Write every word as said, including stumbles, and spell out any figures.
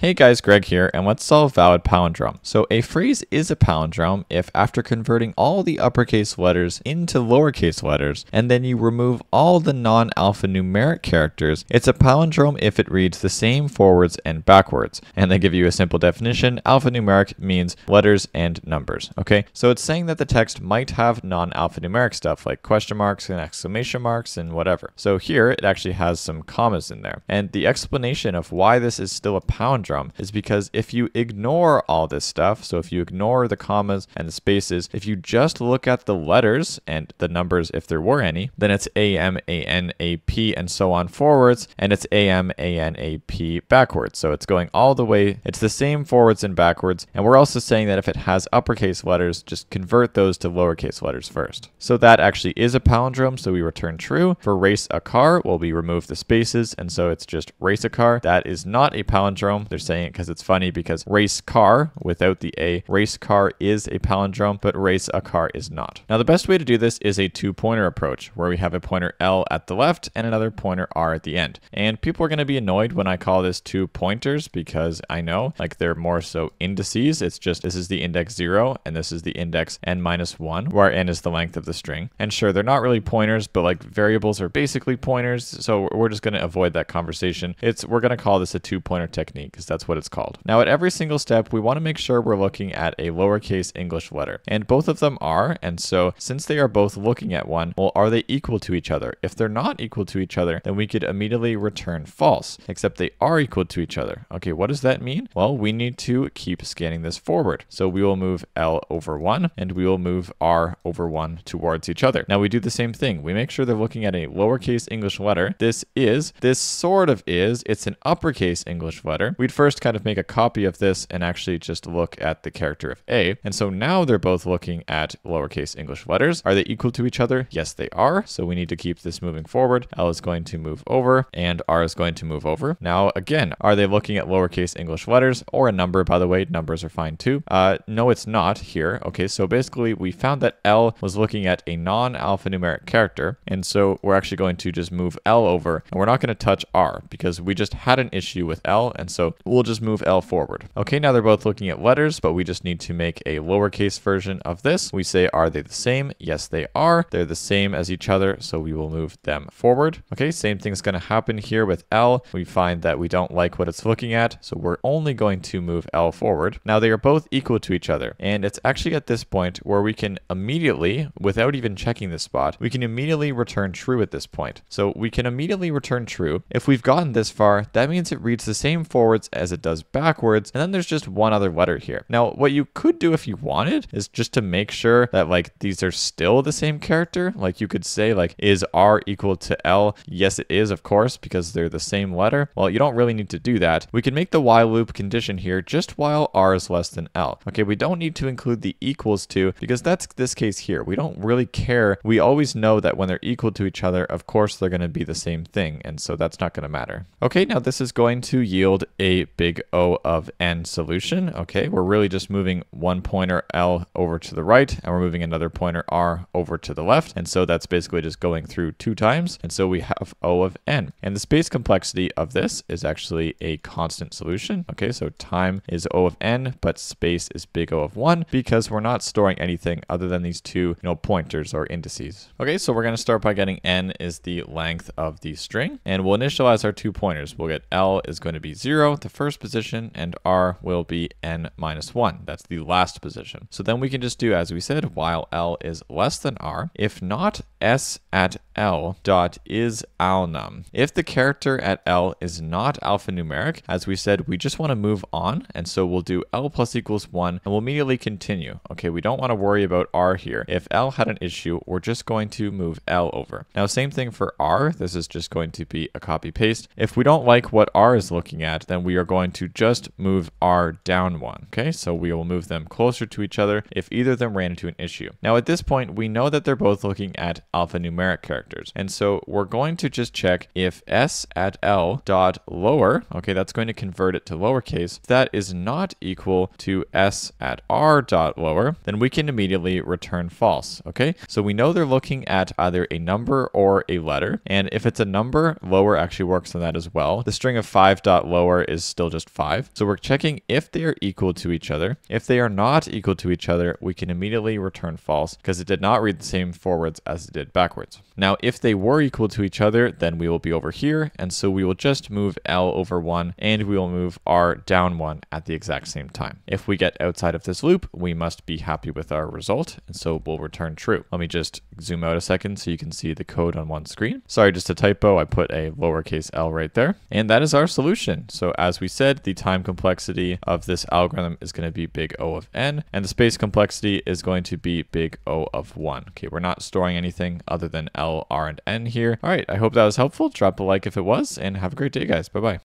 Hey guys, Greg here, and let's solve valid palindrome. So a phrase is a palindrome if after converting all the uppercase letters into lowercase letters, and then you remove all the non-alphanumeric characters, it's a palindrome if it reads the same forwards and backwards. And they give you a simple definition. Alphanumeric means letters and numbers, okay? So it's saying that the text might have non-alphanumeric stuff like question marks and exclamation marks and whatever. So here it actually has some commas in there. And the explanation of why this is still a palindrome is because if you ignore all this stuff, so if you ignore the commas and the spaces, if you just look at the letters and the numbers if there were any, then it's A M, A N, A P, and so on forwards, and it's A M, A N, A P backwards. So it's going all the way, it's the same forwards and backwards, and we're also saying that if it has uppercase letters, just convert those to lowercase letters first. So that actually is a palindrome, so we return true. For race a car, well, we remove the spaces, and so it's just race a car. That is not a palindrome. There's saying it because it's funny, because race car without the A, race car is a palindrome, but race a car is not. Now the best way to do this is a two-pointer approach, where we have a pointer L at the left and another pointer R at the end. And people are going to be annoyed when I call this two pointers, because I know, like, they're more so indices. It's just this is the index zero and this is the index n minus one, where n is the length of the string. And sure, they're not really pointers, but like variables are basically pointers, so we're just going to avoid that conversation. It's we're going to call this a two-pointer technique, because that's what it's called. Now at every single step, we want to make sure we're looking at a lowercase English letter, and both of them are, and so since they are both looking at one, well, are they equal to each other? If they're not equal to each other, then we could immediately return false, except they are equal to each other. Okay, what does that mean? Well, we need to keep scanning this forward. So we will move L over one, and we will move R over one towards each other. Now we do the same thing. We make sure they're looking at a lowercase English letter. This is, this sort of is, it's an uppercase English letter. We'd first kind of make a copy of this and actually just look at the character of A. And so now they're both looking at lowercase English letters. Are they equal to each other? Yes, they are. So we need to keep this moving forward. L is going to move over and R is going to move over. Now, again, are they looking at lowercase English letters or a number? By the way, numbers are fine too. Uh, no, it's not here. Okay, so basically we found that L was looking at a non-alphanumeric character. And so we're actually going to just move L over, and we're not going to touch R because we just had an issue with L. And so we'll just move L forward. Okay, now they're both looking at letters, but we just need to make a lowercase version of this. We say, are they the same? Yes, they are. They're the same as each other, so we will move them forward. Okay, same thing's going to happen here with L. We find that we don't like what it's looking at, so we're only going to move L forward. Now they are both equal to each other, and it's actually at this point where we can immediately, without even checking this spot, we can immediately return true at this point. So we can immediately return true. If we've gotten this far, that means it reads the same forwards as it does backwards, and then there's just one other letter here. Now what you could do if you wanted is just to make sure that like these are still the same character. Like you could say like, is R equal to L? Yes, it is, of course, because they're the same letter. Well, you don't really need to do that. We can make the while loop condition here just while R is less than L. Okay, we don't need to include the equals to, because that's this case here. We don't really care. We always know that when they're equal to each other, of course they're going to be the same thing, and so that's not going to matter. Okay, now this is going to yield a big O of N solution. Okay, we're really just moving one pointer L over to the right, and we're moving another pointer R over to the left, and so that's basically just going through two times, and so we have O of N. And the space complexity of this is actually a constant solution. Okay, so time is O of N, but space is big O of one, because we're not storing anything other than these two, you know, pointers or indices. Okay, so we're going to start by getting N is the length of the string, and we'll initialize our two pointers. We'll get L is going to be zero, the first position, and R will be N minus one. That's the last position. So then we can just do, as we said, while L is less than R, if not S at L dot is alnum. If the character at L is not alphanumeric, as we said, we just want to move on. And so we'll do L plus equals one, and we'll immediately continue. Okay, we don't want to worry about R here. If L had an issue, we're just going to move L over. Now, same thing for R. This is just going to be a copy paste. If we don't like what R is looking at, then we are going to just move R down one. Okay, so we will move them closer to each other if either of them ran into an issue. Now at this point, we know that they're both looking at alphanumeric characters. And so we're going to just check if S at L dot lower, okay, that's going to convert it to lowercase. If that is not equal to S at R dot lower, then we can immediately return false. Okay, so we know they're looking at either a number or a letter. And if it's a number, lower actually works on that as well. The string of five dot lower is still just five. So we're checking if they are equal to each other. If they are not equal to each other, we can immediately return false because it did not read the same forwards as it did backwards. Now, if they were equal to each other, then we will be over here. And so we will just move L over one and we will move R down one at the exact same time. If we get outside of this loop, we must be happy with our result. And so we'll return true. Let me just zoom out a second so you can see the code on one screen. Sorry, just a typo. I put a lowercase L right there. And that is our solution. So as we said, the time complexity of this algorithm is going to be big O of n, and the space complexity is going to be big O of one. Okay, we're not storing anything other than L, R, and N here. All right, I hope that was helpful. Drop a like if it was, and have a great day, guys. Bye-bye.